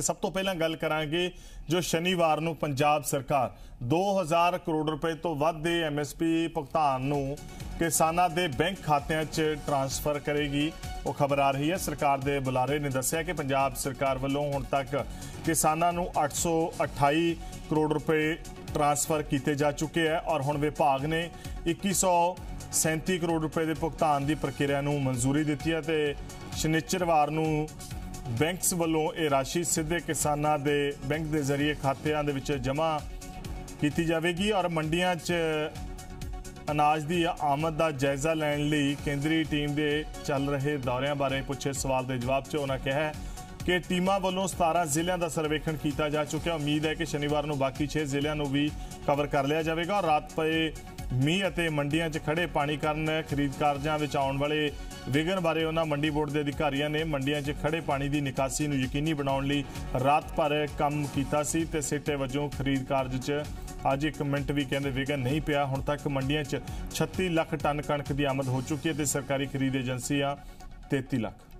सब तो पहला गल करांगे जो शनिवार नू पंजाब सरकार 2000 करोड़ रुपए तो वध दे MSP भुगतान नू किसानां दे बैंक खातियां च ट्रांसफर करेगी। वो खबर आ रही है, सरकार दे बुलारे ने दस्सिया कि पंजाब सरकार वल्लों हुण तक किसानां नू 828 करोड़ रुपए ट्रांसफर किए जा चुके हैं और हुण विभाग ने 2137 करोड़ रुपए के भुगतान की प्रक्रिया नू मंजूरी दी है। तो शनिचरवार नू बैंक्स वालों यह राशि सीधे किसानों के बैंक के जरिए खातों के जमा की जाएगी और मंडिया अनाज की आमद का जायजा लैन लिए केंद्रीय टीम के चल रहे दौरों बारे पूछे सवाल के जवाब से उन्होंने कहा कि टीमों वालों 17 जिलों का सर्वेखण किया जा चुका। उम्मीद है कि शनिवार को बाकी 6 जिलों को भी कवर कर लिया जाएगा। रात पे मीह और मंडिया खड़े पानी कारण खरीद कार्जा आने वाले विघन बारे उन्होंने मंडी बोर्ड के अधिकारियों ने मंडिया खड़े पानी की निकासी को यकीनी बनाने रात भर काम किया। सिटे वजों खरीद कार्ज अज एक मिनट भी कहते विघन नहीं पिया। हुण तक मंडिया 36 लाख टन कणक की आमद हो चुकी है तो सरकारी खरीद एजेंसियां 33 लाख।